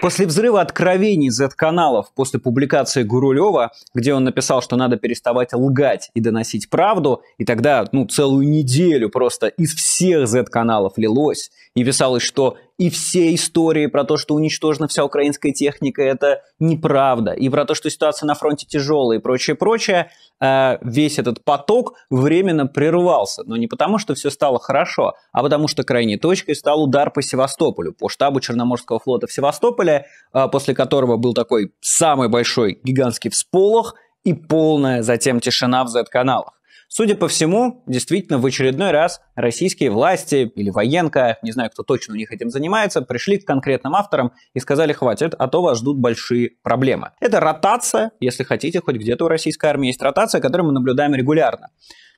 После взрыва откровений Z-каналов, после публикации Гурулева, где он написал, что надо переставать лгать и доносить правду, и тогда целую неделю просто из всех Z-каналов лилось, и писалось, что и все истории про то, что уничтожена вся украинская техника, это неправда, и про то, что ситуация на фронте тяжелая и прочее, весь этот поток временно прервался. Но не потому, что все стало хорошо, а потому, что крайней точкой стал удар по Севастополю, по штабу Черноморского флота в Севастополе, после которого был такой самый большой гигантский всполох и полная затем тишина в Z-каналах. Судя по всему, действительно, в очередной раз российские власти или военка, не знаю, кто точно у них этим занимается, пришли к конкретным авторам и сказали: хватит, а то вас ждут большие проблемы. Это ротация, если хотите, хоть где-то у российской армии есть ротация, которую мы наблюдаем регулярно.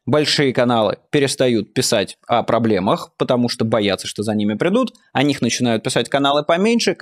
Большие каналы перестают писать о проблемах, потому что боятся, что за ними придут. О них начинают писать каналы поменьше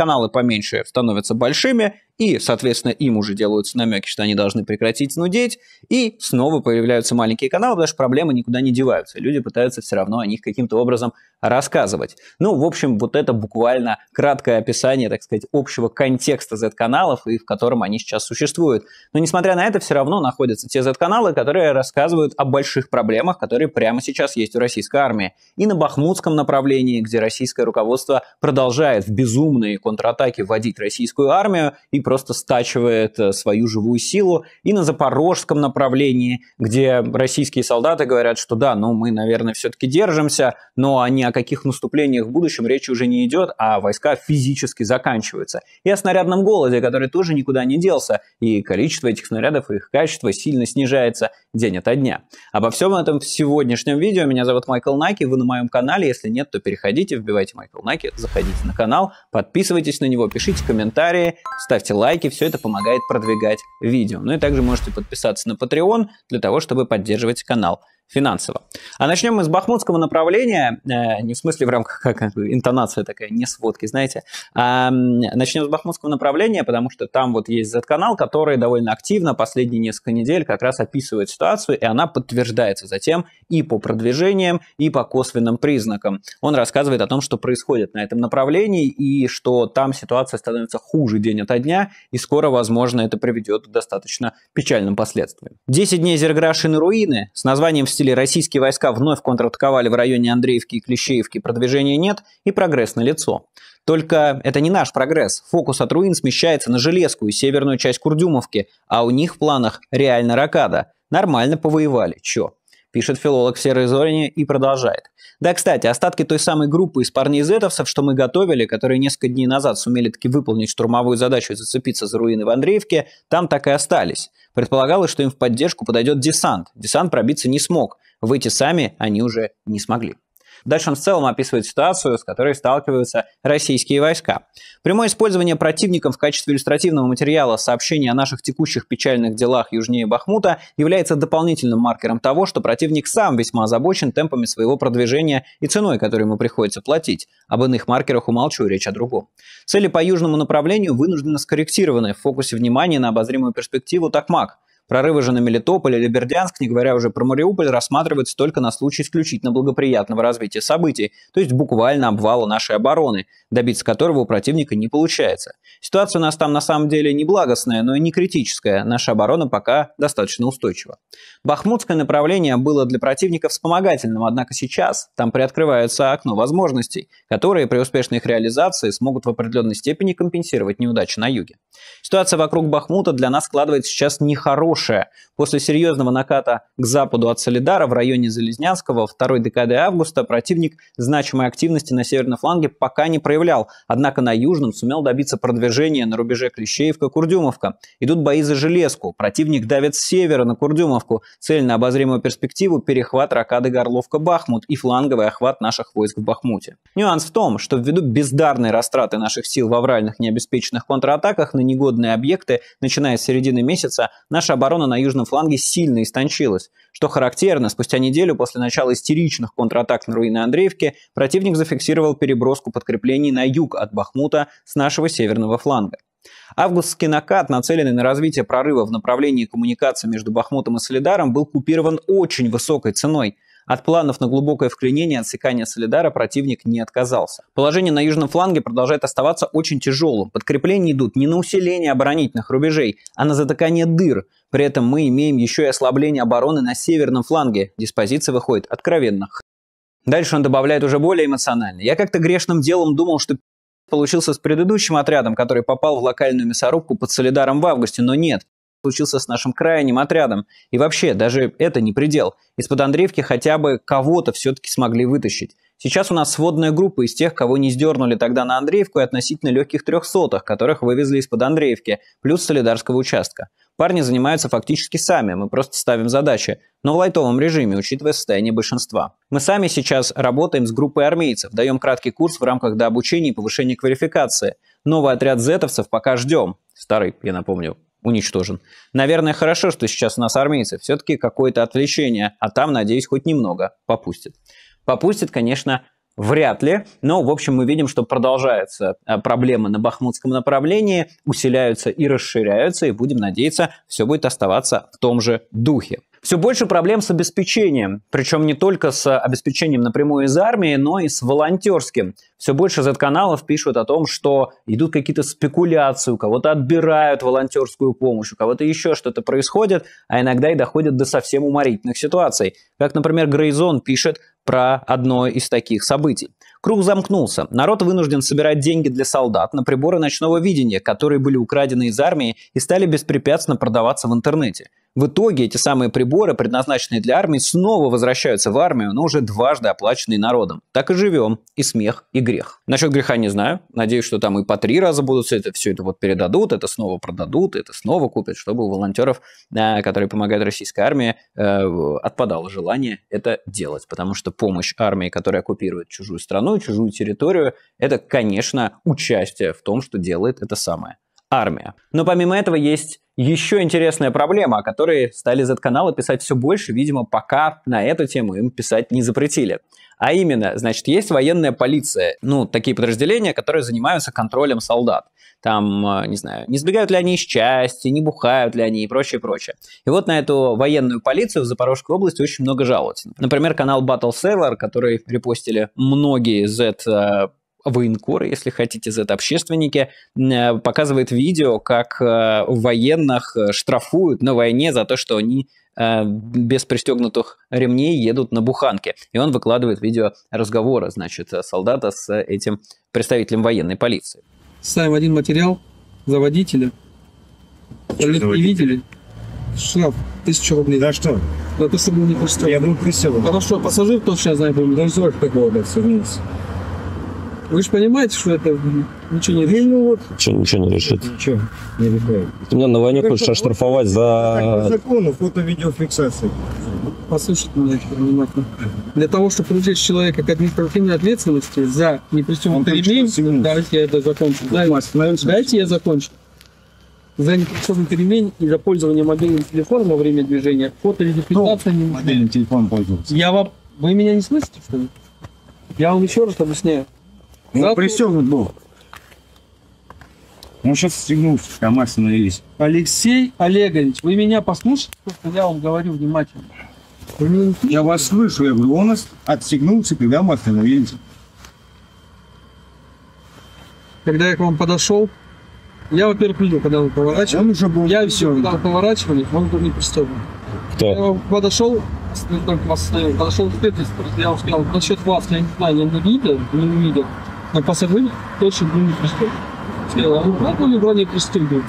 становятся большими, и, соответственно, им уже делаются намеки, что они должны прекратить нудеть, и снова появляются маленькие каналы, потому что проблемы никуда не деваются. Люди пытаются все равно о них каким-то образом рассказывать. В общем, вот это буквально краткое описание, так сказать, общего контекста Z-каналов, и в котором они сейчас существуют. Но, несмотря на это, все равно находятся те Z-каналы, которые рассказывают о больших проблемах, которые прямо сейчас есть у российской армии. И на Бахмутском направлении, где российское руководство продолжает в безумные контратаки вводить российскую армию и просто стачивает свою живую силу. И на Запорожском направлении, где российские солдаты говорят, что да, мы, наверное, все-таки держимся, но ни о каких наступлениях в будущем речи уже не идет, а войска физически заканчиваются. И о снарядном голоде, который тоже никуда не делся, и количество этих снарядов и их качество сильно снижается день ото дня. Обо всем этом в сегодняшнем видео. Меня зовут Майкл Наки, вы на моем канале, если нет, то переходите, вбивайте Майкл Наки, заходите на канал, подписывайтесь на него, пишите комментарии, ставьте лайки, все это помогает продвигать видео. И также можете подписаться на Patreon для того, чтобы поддерживать канал финансово. А начнем мы с бахмутского направления, не в смысле в рамках, как интонация такая, не сводки, знаете. Начнем с бахмутского направления, потому что там вот есть Z-канал, который довольно активно последние несколько недель как раз описывает ситуацию, и она подтверждается затем и по продвижениям, и по косвенным признакам. Он рассказывает о том, что происходит на этом направлении, и что там ситуация становится хуже день ото дня, и скоро, возможно, это приведет к достаточно печальным последствиям. 10 дней зерграшины руины с названием «Все». Российские войска вновь контратаковали в районе Андреевки и Клещеевки, продвижения нет и прогресс налицо. Только это не наш прогресс. Фокус от руин смещается на Железку и северную часть Курдюмовки, а у них в планах реально рокада. Нормально повоевали, чё? Пишет филолог в «Серой Зорине» и продолжает. Да, кстати, остатки той самой группы из парней-зетовцев, что мы готовили, которые несколько дней назад сумели таки выполнить штурмовую задачу и зацепиться за руины в Андреевке, там так и остались. Предполагалось, что им в поддержку подойдет десант. Десант пробиться не смог. Выйти сами они уже не смогли. Дальше он в целом описывает ситуацию, с которой сталкиваются российские войска. Прямое использование противником в качестве иллюстративного материала сообщения о наших текущих печальных делах южнее Бахмута является дополнительным маркером того, что противник сам весьма озабочен темпами своего продвижения и ценой, которую ему приходится платить. Об иных маркерах умолчу, речь о другом. Цели по южному направлению вынужденно скорректированы в фокусе внимания на обозримую перспективу Токмак. Прорывы же на Мелитополь или Бердянск, не говоря уже про Мариуполь, рассматриваются только на случай исключительно благоприятного развития событий, то есть буквально обвала нашей обороны, добиться которого у противника не получается. Ситуация у нас там на самом деле не благостная, но и не критическая, наша оборона пока достаточно устойчива. Бахмутское направление было для противника вспомогательным, однако сейчас там приоткрывается окно возможностей, которые при успешной их реализации смогут в определенной степени компенсировать неудачи на юге. Ситуация вокруг Бахмута для нас складывается сейчас нехорошая. После серьезного наката к западу от Солидара в районе Залезнянского второй декады августа противник значимой активности на северном фланге пока не проявлял, однако на южном сумел добиться продвижения на рубеже Клещеевка-Курдюмовка. Идут бои за Железку, противник давит с севера на Курдюмовку, цель на обозримую перспективу перехват рокады Горловка-Бахмут и фланговый охват наших войск в Бахмуте. Нюанс в том, что ввиду бездарной растраты наших сил в авральных необеспеченных контратаках на негодные объекты, начиная с середины месяца, наша оборона на южном фланге сильно истончилась. Что характерно, спустя неделю после начала истеричных контратак на руины Андреевки противник зафиксировал переброску подкреплений на юг от Бахмута с нашего северного фланга. Августский накат, нацеленный на развитие прорыва в направлении коммуникации между Бахмутом и Солидаром, был купирован очень высокой ценой. От планов на глубокое вклинение и отсекание Солидара противник не отказался. Положение на южном фланге продолжает оставаться очень тяжелым. Подкрепления идут не на усиление оборонительных рубежей, а на затыкание дыр. При этом мы имеем еще и ослабление обороны на северном фланге. Диспозиция выходит откровенно. Дальше он добавляет уже более эмоционально. Я как-то грешным делом думал, что получился с предыдущим отрядом, который попал в локальную мясорубку под Солидаром в августе, но нет. Случился с нашим крайним отрядом. И вообще, даже это не предел. Из-под Андреевки хотя бы кого-то все-таки смогли вытащить. Сейчас у нас сводная группа из тех, кого не сдернули тогда на Андреевку, и относительно легких 300-х, которых вывезли из-под Андреевки, плюс Солидарского участка. Парни занимаются фактически сами, мы просто ставим задачи, но в лайтовом режиме, учитывая состояние большинства. Мы сами сейчас работаем с группой армейцев, даем краткий курс в рамках дообучения и повышения квалификации. Новый отряд зетовцев пока ждем. Старый, я напомню, уничтожен. Наверное, хорошо, что сейчас у нас армейцы. Все-таки какое-то отвлечение, а там, надеюсь, хоть немного попустит. Попустит, конечно, вряд ли, но, в общем, мы видим, что продолжаются проблемы на бахмутском направлении, усиляются и расширяются, и будем надеяться, все будет оставаться в том же духе. Все больше проблем с обеспечением, причем не только с обеспечением напрямую из армии, но и с волонтерским. Все больше Z-каналов пишут о том, что идут какие-то спекуляции, у кого-то отбирают волонтерскую помощь, у кого-то еще что-то происходит, а иногда и доходят до совсем уморительных ситуаций. Как, например, Грейзон пишет про одно из таких событий. Круг замкнулся. Народ вынужден собирать деньги для солдат на приборы ночного видения, которые были украдены из армии и стали беспрепятственно продаваться в интернете. В итоге эти самые приборы, предназначенные для армии, снова возвращаются в армию, но уже дважды оплаченные народом. Так и живем. И смех, и грех. Насчет греха не знаю. Надеюсь, что там и по 3 раза будут все это вот передадут, это снова продадут, это снова купят, чтобы у волонтеров, которые помогают российской армии, отпадало желание это делать. Потому что помощь армии, которая оккупирует чужую страну, чужую территорию, это, конечно, участие в том, что делает это самое. Армия. Но помимо этого есть еще интересная проблема, о которой стали Z-каналы писать все больше, видимо, пока на эту тему им писать не запретили. А именно, значит, есть военная полиция, ну, такие подразделения, которые занимаются контролем солдат. Там, не знаю, не сбегают ли они из части, не бухают ли они и прочее, прочее. И вот на эту военную полицию в Запорожской области очень много жалуются. Например, канал BattleSaver, который репостили многие Z-каналы, военкоры, если хотите, Z-общественники, показывает видео, как военных штрафуют на войне за то, что они без пристегнутых ремней едут на буханке. И он выкладывает видео разговора, значит, солдата с этим представителем военной полиции. Ставим один материал за водителя. Не видели? Штраф 1000 рублей. Да что? Да ты с собой не пристегнул. Я был пристегнут. Хорошо, пассажир тот сейчас знает. Да что такого, блядь, вернулся. Вы же понимаете, что это ничего не решит? Ну, вот. Ничего не решит. Ничего не решает. Ты меня на войне хочешь оштрафовать за... По закону фото-видеофиксации. Послушайте меня внимательно. Для того, чтобы привлечь человека к административной ответственности за непристегнутый ремень... Дайте я это закончу. Дайте я закончу. За непристегнутый ремень и за пользование мобильным телефоном во время движения фото-видеофиксация не... Мобильным телефоном пользоваться. Я вам... Вы меня не слышите, что ли? Я вам еще раз объясняю. Он пристегнут был. Он сейчас стегнулся, КамАЗ остановились. Алексей Олегович, вы меня послушайте, что я вам говорю внимательно. Я вас слышу, я говорю, он нас отстегнулся, когда мы остановились. Когда я к вам подошел, я, во-первых, видел, когда вы поворачивали. Я все, когда вы поворачивали, он был не пристегнут. Кто? Я подошел. Только вас остановил. Подошел свидетельство, я успел. Насчет вас, я не знаю, я не видел. Но пассажир точно был не пристегнут. Как он был не пристегнут?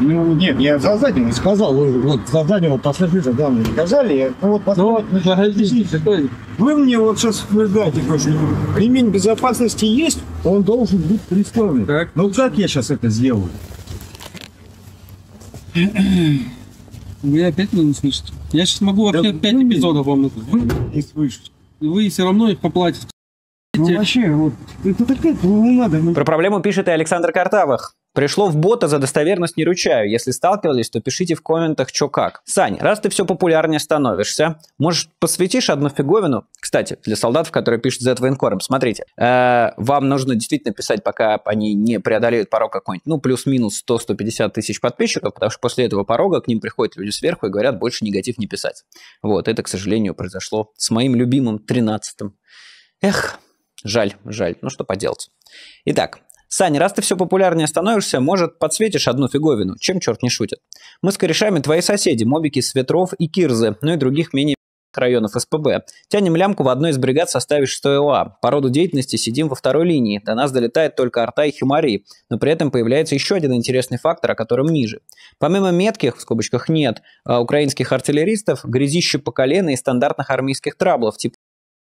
Ну, нет, я за заднего не сказал. Вот за заднего пассажира, да, мне сказали. Ну, вот пассажир. Вы мне вот сейчас выргаете, короче. Ремень безопасности есть, он должен быть пристегнут. Так. Ну, как я сейчас это сделаю? Вы опять меня не слышите. Я сейчас могу вообще да, 5 эпизодов вам не слышать. Вы все равно их поплатите. Ну, вообще, вот, это такая, ну, надо. Про проблему пишет и Александр Картавых. Пришло в бота, за достоверность не ручаю. Если сталкивались, то пишите в комментах, что как. Сань, раз ты все популярнее становишься, может, посвятишь одну фиговину? Кстати, для солдатов, которые пишут Z военкором, смотрите. Вам нужно действительно писать, пока они не преодолеют порог какой-нибудь, ну, плюс-минус 100-150 тысяч подписчиков, потому что после этого порога к ним приходят люди сверху и говорят, больше негатив не писать. Вот, это, к сожалению, произошло с моим любимым 13-м. Эх, жаль, жаль, ну что поделать. Итак. Саня, раз ты все популярнее становишься, может, подсветишь одну фиговину, чем черт не шутит. Мы с корешами твои соседи, мобики с Ветров и Кирзы, ну и других менее районов СПБ. Тянем лямку в одной из бригад в составе 6-й ОА. По роду деятельности сидим во второй линии. До нас долетает только арта и химари, но при этом появляется еще один интересный фактор, о котором ниже. Помимо метких, в скобочках нет, украинских артиллеристов, грязище по колено и стандартных армейских траблов, типа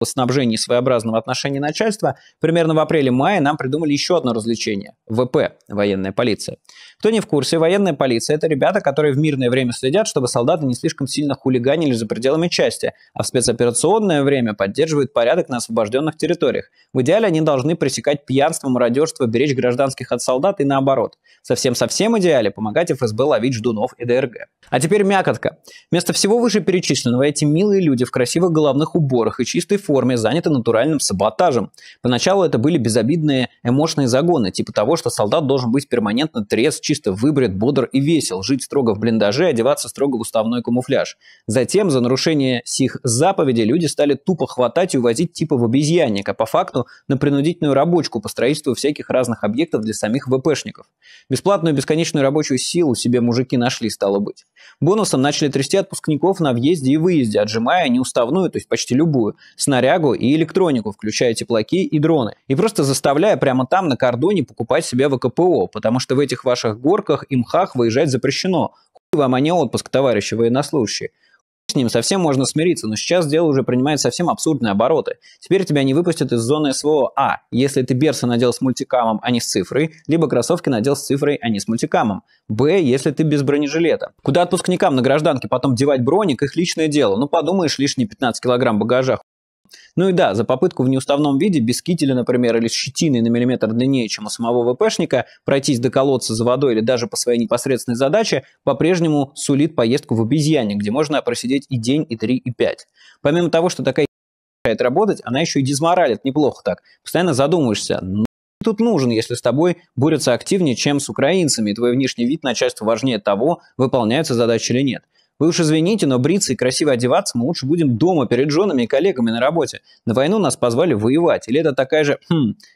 снабжении своеобразного отношения начальства, примерно в апреле-мае нам придумали еще одно развлечение – ВП, военная полиция. Кто не в курсе, военная полиция – это ребята, которые в мирное время следят, чтобы солдаты не слишком сильно хулиганили за пределами части, а в спецоперационное время поддерживают порядок на освобожденных территориях. В идеале они должны пресекать пьянство, мародерство, беречь гражданских от солдат и наоборот. Совсем-совсем идеале помогать ФСБ ловить ждунов и ДРГ. А теперь мякотка. Вместо всего вышеперечисленного эти милые люди в красивых головных уборах и чистой форме заняты натуральным саботажем. Поначалу это были безобидные эмоциональные загоны, типа того, что солдат должен быть перманентно трезв, чисто выбрит, бодр и весел, жить строго в блиндаже, одеваться строго в уставной камуфляж. Затем за нарушение сих заповедей люди стали тупо хватать и увозить типа в обезьянник, а по факту на принудительную рабочку по строительству всяких разных объектов для самих ВПшников. Бесплатную бесконечную рабочую силу себе мужики нашли, стало быть. Бонусом начали трясти отпускников на въезде и выезде, отжимая неуставную, то есть почти любую, снарягу и электронику, включая теплаки и дроны. И просто заставляя прямо там, на кордоне, покупать себе ВКПО, потому что в этих ваших горках и мхах выезжать запрещено. Хуй вам, а не отпуск, товарищи военнослужащие. С ним совсем можно смириться, но сейчас дело уже принимает совсем абсурдные обороты. Теперь тебя не выпустят из зоны СВО А, если ты берцы надел с мультикамом, а не с цифрой, либо кроссовки надел с цифрой, а не с мультикамом. Б, если ты без бронежилета. Куда отпускникам на гражданке потом девать броник, их личное дело. Ну подумаешь, лишние 15 килограмм багажа. Ну и да, за попытку в неуставном виде, без кителя, например, или щетиной на миллиметр длиннее, чем у самого ВПшника, пройтись до колодца за водой или даже по своей непосредственной задаче, по-прежнему сулит поездку в обезьяне, где можно просидеть и день, и 3, и 5. Помимо того, что такая мешает работать, она еще и дизморалит неплохо так. Постоянно задумываешься, ну тут нужен, если с тобой борются активнее, чем с украинцами, и твой внешний вид начальства важнее того, выполняются задачи или нет. Вы уж извините, но бриться и красиво одеваться мы лучше будем дома перед женами и коллегами на работе. На войну нас позвали воевать. Или это такая же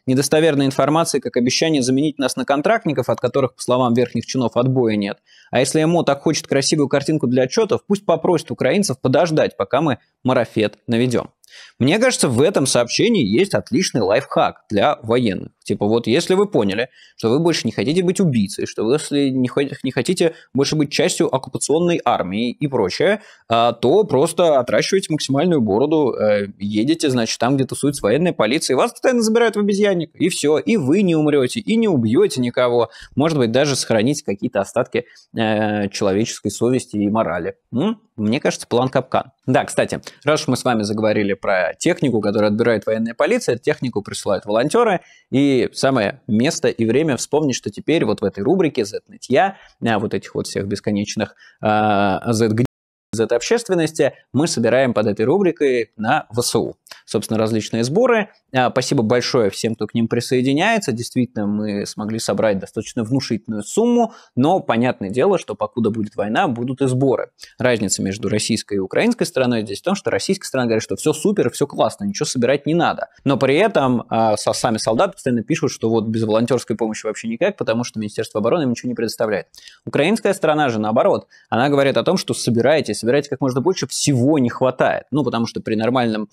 недостоверная информация, как обещание заменить нас на контрактников, от которых, по словам верхних чинов, отбоя нет. А если МО так хочет красивую картинку для отчетов, пусть попросит украинцев подождать, пока мы марафет наведем. Мне кажется, в этом сообщении есть отличный лайфхак для военных. Типа вот если вы поняли, что вы больше не хотите быть убийцей, что вы если не хотите больше быть частью оккупационной армии и прочее, то просто отращивайте максимальную бороду, едете, значит, там, где тусуется военная полиция, и вас постоянно забирают в обезьянник, и все, и вы не умрете, и не убьете никого. Может быть, даже сохраните какие-то остатки человеческой совести и морали. Мне кажется, план капкан. Да, кстати, раз уж мы с вами заговорили про технику, которую отбирает военная полиция, технику присылают волонтеры, и самое место и время вспомнить, что теперь вот в этой рубрике Z-нытья, вот этих вот всех бесконечных Z-гнев, Z-общественности, мы собираем под этой рубрикой на ВСУ. Собственно, различные сборы. Спасибо большое всем, кто к ним присоединяется. Действительно, мы смогли собрать достаточно внушительную сумму, но понятное дело, что покуда будет война, будут и сборы. Разница между российской и украинской стороной здесь в том, что российская сторона говорит, что все супер, все классно, ничего собирать не надо. Но при этом сами солдаты постоянно пишут, что вот без волонтерской помощи вообще никак, потому что Министерство обороны им ничего не предоставляет. Украинская сторона же наоборот. Она говорит о том, что собирайте как можно больше, всего не хватает. Ну, потому что при нормальном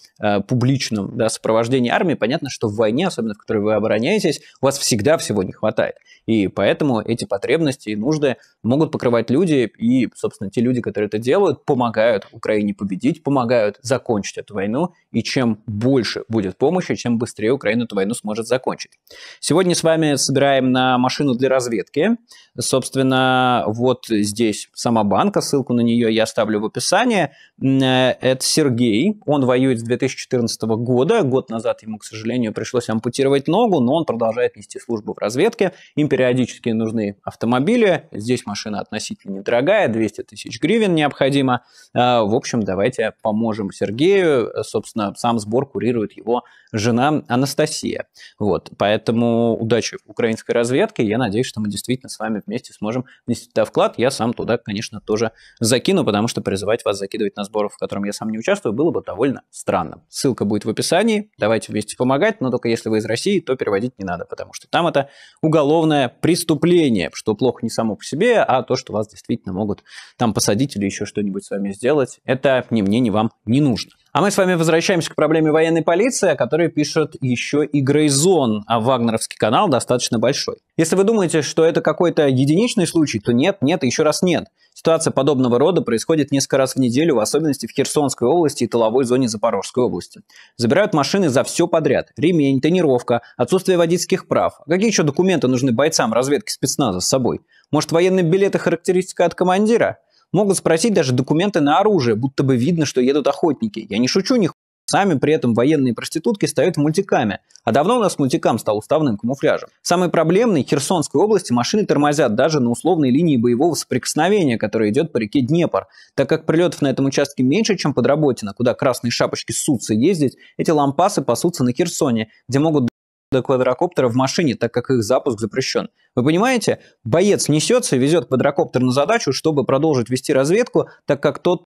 публичном сопровождении армии понятно, что в войне, особенно в которой вы обороняетесь, у вас всегда всего не хватает. И поэтому эти потребности и нужды могут покрывать люди, и, собственно, те люди, которые это делают, помогают Украине победить, помогают закончить эту войну, и чем больше будет помощи, чем быстрее Украина эту войну сможет закончить. Сегодня с вами собираем на машину для разведки. Собственно, вот здесь сама банка, ссылку на нее я оставлю в описании. Это Сергей, он воюет с 2014 2014 года. Год назад ему, к сожалению, пришлось ампутировать ногу, но он продолжает нести службу в разведке. Им периодически нужны автомобили. Здесь машина относительно недорогая, 200 тысяч гривен необходимо. В общем, давайте поможем Сергею. Собственно, сам сбор курирует его жена Анастасия. Вот, поэтому удачи украинской разведке. Я надеюсь, что мы действительно с вами вместе сможем внести туда вклад. Я сам туда, конечно, тоже закину, потому что призывать вас закидывать на сборы, в котором я сам не участвую, было бы довольно странно. Ссылка будет в описании. Давайте вместе помогать, но только если вы из России, то переводить не надо, потому что там это уголовное преступление, что плохо не само по себе, а то, что вас действительно могут там посадить или еще что-нибудь с вами сделать. Это ни мне, ни вам не нужно. А мы с вами возвращаемся к проблеме военной полиции, о которой пишет еще и Грейзон, а вагнеровский канал достаточно большой. Если вы думаете, что это какой-то единичный случай, то нет, нет и еще раз нет. Ситуация подобного рода происходит несколько раз в неделю, в особенности в Херсонской области и тыловой зоне Запорожской области. Забирают машины за все подряд. Ремень, тонировка, отсутствие водительских прав. А какие еще документы нужны бойцам разведки спецназа с собой? Может, военный билет и характеристика от командира? Могут спросить даже документы на оружие, будто бы видно, что едут охотники. Я не шучу, ни хуй. Сами при этом военные проститутки стают мультиками. А давно у нас мультикам стал уставным камуфляжем. Самый проблемный в Херсонской области машины тормозят даже на условной линии боевого соприкосновения, которая идет по реке Днепр. Так как прилетов на этом участке меньше, чем под Работино, куда красные шапочки ссутся ездить, эти лампасы пасутся на Херсоне, где могут до квадрокоптера в машине, так как их запуск запрещен. Вы понимаете, боец несется и везет квадрокоптер на задачу, чтобы продолжить вести разведку, так как тот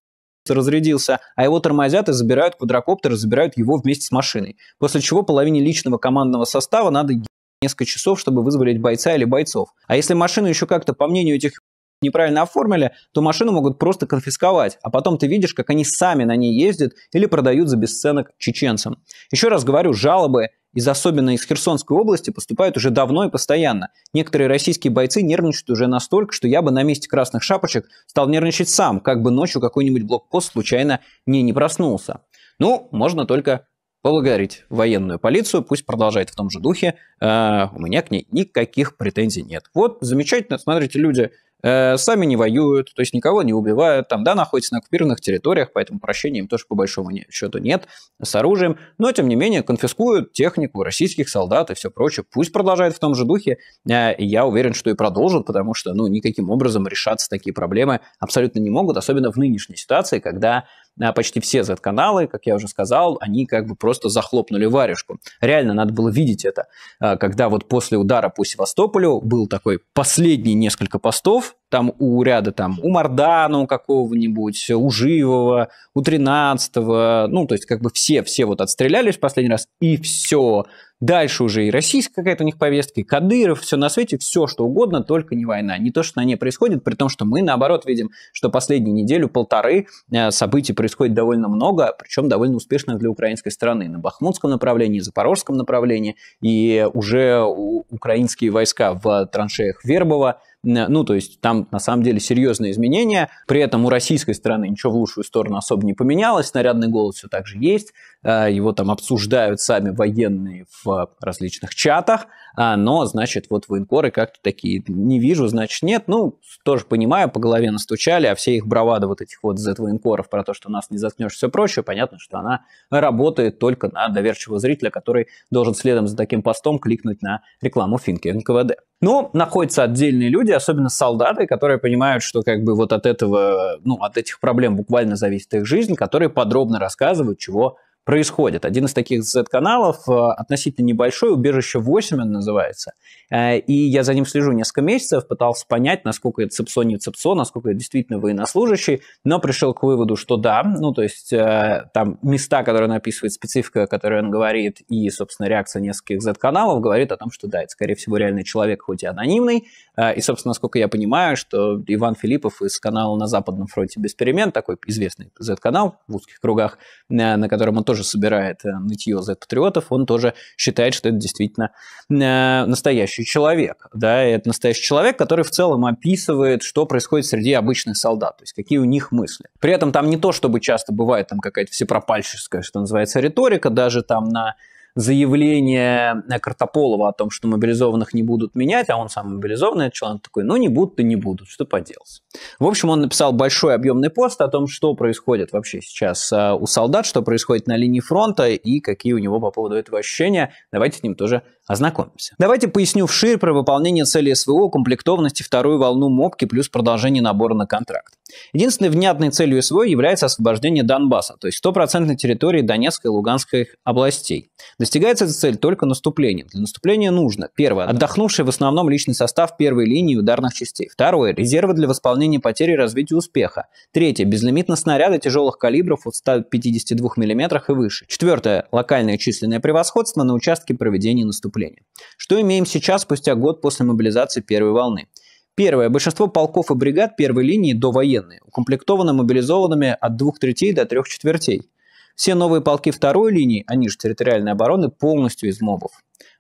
разрядился, а его тормозят и забирают квадрокоптер, и забирают его вместе с машиной. После чего половине личного командного состава надо несколько часов, чтобы вызволить бойца или бойцов. А если машину еще как-то, по мнению этих неправильно оформили, то машину могут просто конфисковать, а потом ты видишь, как они сами на ней ездят или продают за бесценок чеченцам. Еще раз говорю, жалобы из особенно из Херсонской области поступают уже давно и постоянно. Некоторые российские бойцы нервничают уже настолько, что я бы на месте красных шапочек стал нервничать сам, как бы ночью какой-нибудь блокпост случайно не проснулся. Ну, можно только благодарить военную полицию, пусть продолжает в том же духе, у меня к ней никаких претензий нет. Вот, замечательно, смотрите, люди сами не воюют, то есть никого не убивают, там, да, находятся на оккупированных территориях, поэтому прощения им тоже по большому счету нет, с оружием, но, тем не менее, конфискуют технику российских солдат и все прочее, пусть продолжает в том же духе, и я уверен, что и продолжат, потому что, ну, никаким образом решаться такие проблемы абсолютно не могут, особенно в нынешней ситуации, когда почти все Z-каналы, как я уже сказал, они как бы просто захлопнули варежку. Реально надо было видеть это, когда вот после удара по Севастополю был такой последний несколько постов, там у ряда, там у Мардана у какого-нибудь, у Живого, у 13-го, ну, то есть как бы все вот отстрелялись в последний раз, и все. Дальше уже и российская какая-то у них повестка, и Кадыров, все на свете, все что угодно, только не война, не то, что на ней происходит, при том, что мы, наоборот, видим, что последнюю неделю-полторы событий происходит довольно много, причем довольно успешных для украинской стороны, на Бахмутском направлении, Запорожском направлении, и уже украинские войска в траншеях Вербово. Ну, то есть там на самом деле серьезные изменения, при этом у российской стороны ничего в лучшую сторону особо не поменялось, снарядный голод все так же есть, его там обсуждают сами военные в различных чатах, но, значит, вот военкоры как-то такие, не вижу, значит, нет, ну, тоже понимаю, по голове настучали, а все их бравады вот этих вот Z-военкоров про то, что нас не заткнешь, все прочее, понятно, что она работает только на доверчивого зрителя, который должен следом за таким постом кликнуть на рекламу финки НКВД. Но находятся отдельные люди, особенно солдаты, которые понимают, что как бы вот от этого, ну, от этих проблем буквально зависит их жизнь, которые подробно рассказывают, чего происходит. Один из таких Z-каналов, относительно небольшой, убежище 8 он называется, и я за ним слежу несколько месяцев, пытался понять, насколько это ЦЕПСО, не ЦЕПСО, насколько это действительно военнослужащий, но пришел к выводу, что да, ну то есть там места, которые он описывает, специфика, о которой он говорит, и, собственно, реакция нескольких Z-каналов говорит о том, что да, это, скорее всего, реальный человек, хоть и анонимный, и, собственно, насколько я понимаю, что Иван Филиппов из канала «На Западном фронте без перемен», такой известный Z-канал в узких кругах, на котором он тоже собирает нытье Z-патриотов, он тоже считает, что это действительно настоящий человек. Да, это настоящий человек, который в целом описывает, что происходит среди обычных солдат, то есть какие у них мысли. При этом там не то, чтобы часто бывает там какая-то всепропальческая, что называется, риторика, даже там на заявление Картополова о том, что мобилизованных не будут менять, а он сам мобилизованный человек такой, ну не будут и не будут, что поделать. В общем, он написал большой объемный пост о том, что происходит вообще сейчас у солдат, что происходит на линии фронта и какие у него по поводу этого ощущения. Давайте с ним тоже ознакомимся. Давайте поясню вширь про выполнение цели СВО, комплектованности, вторую волну мобки плюс продолжение набора на контракт. Единственной внятной целью СВО является освобождение Донбасса, то есть 100% территории Донецкой и Луганской областей. Достигается эта цель только наступлением. Для наступления нужно: первое, отдохнувший в основном личный состав первой линии ударных частей. Второе, резервы для восполнения потери и развития успеха. Третье, безлимитно снаряды тяжелых калибров от 152 мм и выше. Четвертое, локальное численное превосходство на участке проведения наступления. Что имеем сейчас, спустя год после мобилизации первой волны? Первое. Большинство полков и бригад первой линии довоенные, укомплектованы мобилизованными от 2/3 до 3/4. Все новые полки второй линии, они же территориальной обороны, полностью из мобов.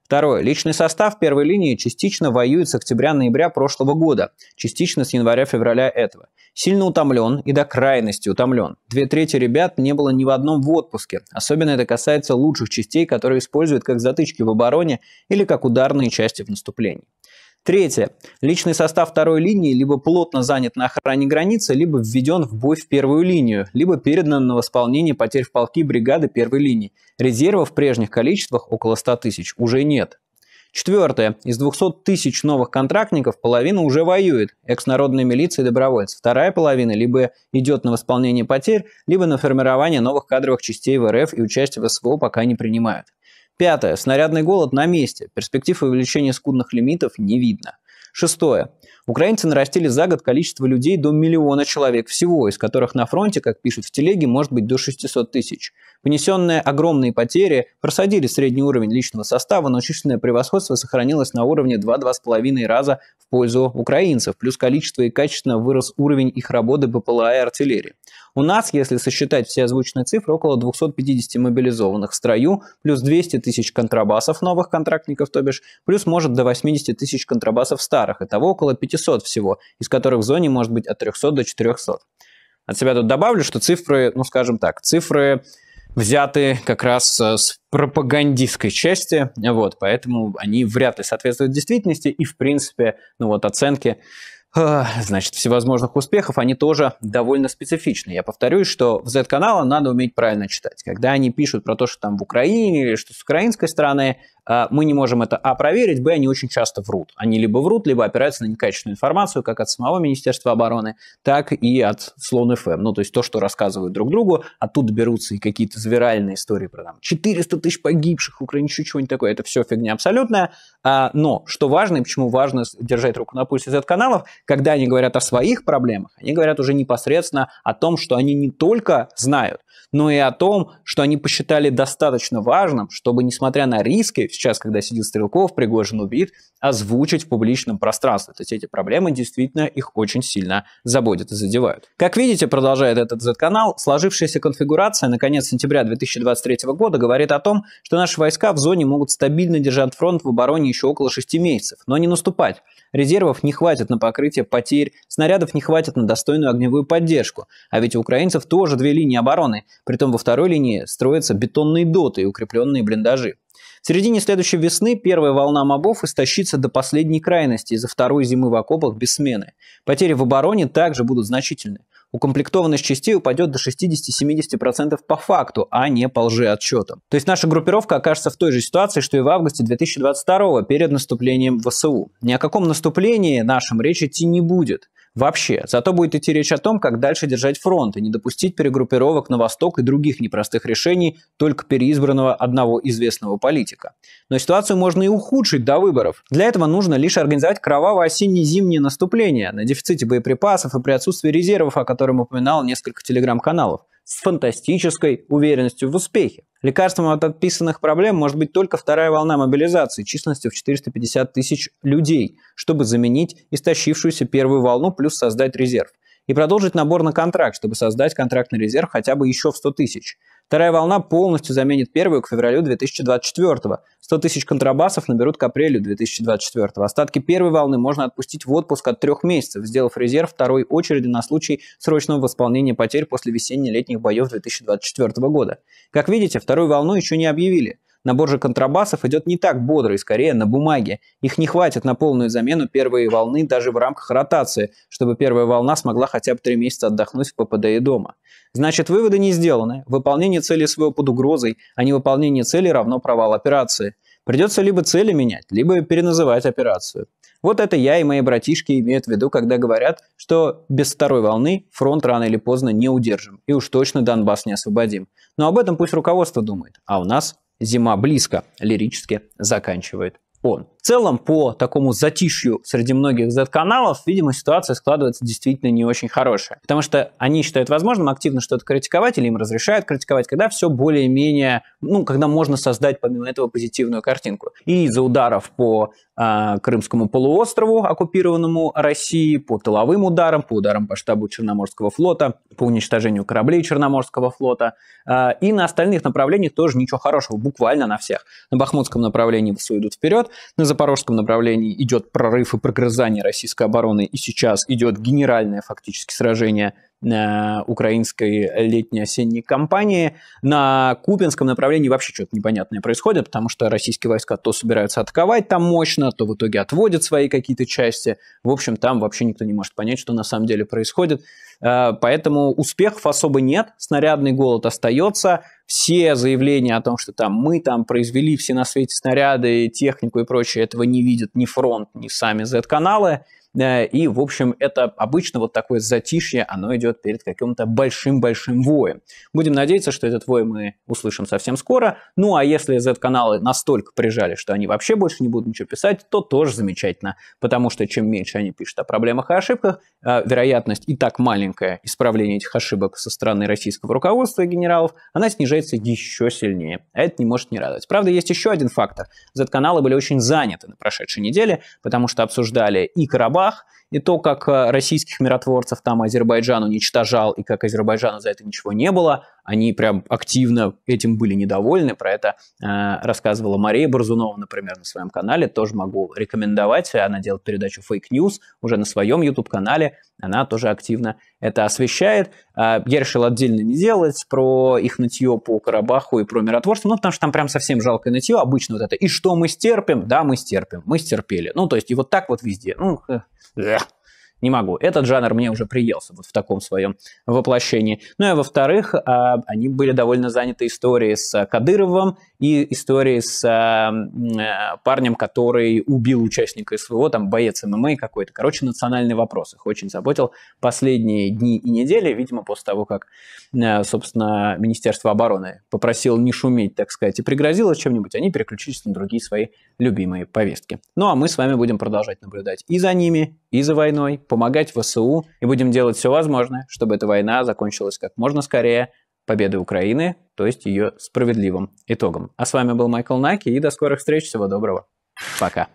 Второе. Личный состав первой линии частично воюет с октября-ноября прошлого года, частично с января-февраля этого. Сильно утомлен и до крайности утомлен. 2/3 ребят не было ни в одном в отпуске. Особенно это касается лучших частей, которые используют как затычки в обороне или как ударные части в наступлении. Третье. Личный состав второй линии либо плотно занят на охране границы, либо введен в бой в первую линию, либо передан на восполнение потерь в полки бригады первой линии. Резервов в прежних количествах, около 100 000, уже нет. Четвертое. Из 200 000 новых контрактников половина уже воюет, экс-народная милиция и добровольцы. Вторая половина либо идет на восполнение потерь, либо на формирование новых кадровых частей в РФ и участие в СВО пока не принимают. Пятое. Снарядный голод на месте. Перспектив увеличения скудных лимитов не видно. Шестое. Украинцы нарастили за год количество людей до 1 000 000 человек всего, из которых на фронте, как пишут в телеге, может быть до 600 000. Понесенные огромные потери просадили средний уровень личного состава, но численное превосходство сохранилось на уровне 2–2,5 раза в пользу украинцев, плюс количество и качественно вырос уровень их работы БПЛА и артиллерии. У нас, если сосчитать все озвученные цифры, около 250 мобилизованных в строю, плюс 200 000 контрабасов новых контрактников, то бишь, плюс может до 80 000 контрабасов старых, итого около 500 всего, из которых в зоне может быть от 300 до 400. От себя тут добавлю, что цифры, ну скажем так, цифры взяты как раз с пропагандистской части, вот, поэтому они вряд ли соответствуют действительности и, в принципе, ну вот оценки, значит, всевозможных успехов, они тоже довольно специфичны. Я повторюсь, что в Z-канала надо уметь правильно читать. Когда они пишут про то, что там в Украине или что с украинской стороны, мы не можем это проверить, они очень часто врут. Они либо врут, либо опираются на некачественную информацию, как от самого Министерства обороны, так и от Слон.ФМ. Ну, то есть то, что рассказывают друг другу, оттуда берутся и какие-то завиральные истории про там 400 000 погибших, украинцев, чего-нибудь такое. Это все фигня абсолютная. Но, что важно и почему важно держать руку на пульсе Z-каналов, когда они говорят о своих проблемах, они говорят уже непосредственно о том, что они не только знают, но и о том, что они посчитали достаточно важным, чтобы, несмотря на риски, сейчас, когда сидит Стрелков, Пригожин убит, озвучить в публичном пространстве. То есть эти проблемы действительно их очень сильно заботят и задевают. Как видите, продолжает этот Z-канал, сложившаяся конфигурация на конец сентября 2023 года говорит о том, что наши войска в зоне могут стабильно держать фронт в обороне еще около 6 месяцев, но не наступать. Резервов не хватит на покрытие потерь, снарядов не хватит на достойную огневую поддержку. А ведь у украинцев тоже две линии обороны, притом во второй линии строятся бетонные доты и укрепленные блиндажи. В середине следующей весны первая волна мобов истощится до последней крайности из-за второй зимы в окопах без смены. Потери в обороне также будут значительны. Укомплектованность частей упадет до 60–70% по факту, а не по лжеотчетам. То есть наша группировка окажется в той же ситуации, что и в августе 2022 перед наступлением ВСУ. Ни о каком наступлении нашем речь идти не будет. Вообще, зато будет идти речь о том, как дальше держать фронт и не допустить перегруппировок на восток и других непростых решений только переизбранного одного известного политика. Но ситуацию можно и ухудшить до выборов. Для этого нужно лишь организовать кроваво-осенне-зимнее наступление на дефиците боеприпасов и при отсутствии резервов, о котором упоминал несколько телеграм-каналов, с фантастической уверенностью в успехе. Лекарством от отписанных проблем может быть только вторая волна мобилизации численностью в 450 000 людей, чтобы заменить истощившуюся первую волну плюс создать резерв. И продолжить набор на контракт, чтобы создать контрактный резерв хотя бы еще в 100 000. Вторая волна полностью заменит первую к февралю 2024-го. 100 000 контрабасов наберут к апрелю 2024-го. Остатки первой волны можно отпустить в отпуск от 3 месяцев, сделав резерв второй очереди на случай срочного восполнения потерь после весенне-летних боев 2024 года. Как видите, вторую волну еще не объявили. Набор же контрабасов идет не так бодро и скорее на бумаге. Их не хватит на полную замену первой волны даже в рамках ротации, чтобы первая волна смогла хотя бы 3 месяца отдохнуть в ППД и дома. Значит, выводы не сделаны. Выполнение цели СВО под угрозой, а невыполнение цели равно провал операции. Придется либо цели менять, либо переназывать операцию. Вот это я и мои братишки имеют в виду, когда говорят, что без второй волны фронт рано или поздно не удержим, и уж точно Донбасс не освободим. Но об этом пусть руководство думает, а у нас зима близко, лирически заканчивает он. В целом, по такому затишью среди многих Z-каналов, видимо, ситуация складывается действительно не очень хорошая. Потому что они считают возможным активно что-то критиковать, или им разрешают критиковать, когда все более-менее, когда можно создать помимо этого позитивную картинку. И из-за ударов по Крымскому полуострову, оккупированному Россией, по тыловым ударам, по ударам по штабу Черноморского флота, по уничтожению кораблей Черноморского флота. И на остальных направлениях тоже ничего хорошего, буквально на всех. На Бахмутском направлении все идут вперед, на Запорожском направлении идет прорыв и прогрызание российской обороны, и сейчас идет генеральное фактически сражение украинской летней-осенней кампании. На Купинском направлении вообще что-то непонятное происходит, потому что российские войска то собираются атаковать там мощно, то в итоге отводят свои какие-то части. В общем, там вообще никто не может понять, что на самом деле происходит. Поэтому успехов особо нет, снарядный голод остается. Все заявления о том, что там мы там произвели все на свете снаряды, технику и прочее, этого не видят ни фронт, ни сами Z-каналы. И, в общем, это обычно вот такое затишье, оно идет перед каким-то большим-большим воем. Будем надеяться, что этот вой мы услышим совсем скоро. Ну, а если Z-каналы настолько прижали, что они вообще больше не будут ничего писать, то тоже замечательно. Потому что чем меньше они пишут о проблемах и ошибках, вероятность и так маленькая исправления этих ошибок со стороны российского руководства и генералов, она снижается еще сильнее. А это не может не радовать. Правда, есть еще один фактор. Z-каналы были очень заняты на прошедшей неделе, потому что обсуждали и Карабах, и то, как российских миротворцев там Азербайджан уничтожал, и как Азербайджану за это ничего не было. Они прям активно этим были недовольны. Про это рассказывала Мария Борзунова, например, на своем канале. Тоже могу рекомендовать. Она делает передачу Fake News уже на своем YouTube-канале. Она тоже активно это освещает. Я решил отдельно не делать про их нытье по Карабаху и про миротворство, потому что там прям совсем жалкое нытье. Обычно вот это «и что мы стерпим?» Да, мы стерпим, мы стерпели. Ну, то есть и вот так вот везде. Не могу. Этот жанр мне уже приелся вот в таком своем воплощении. Ну и во-вторых, они были довольно заняты историей с Кадыровым и историей с парнем, который убил участника СВО, там боец ММА какой-то. Короче, национальный вопрос их очень заботил последние дни и недели, видимо, после того, как, собственно, Министерство обороны попросило не шуметь, так сказать, и пригрозило чем-нибудь, они переключились на другие свои любимые повестки. Ну а мы с вами будем продолжать наблюдать и за ними, и за войной, помогать ВСУ, и будем делать все возможное, чтобы эта война закончилась как можно скорее победой Украины, то есть ее справедливым итогом. А с вами был Майкл Наки, и до скорых встреч, всего доброго, пока.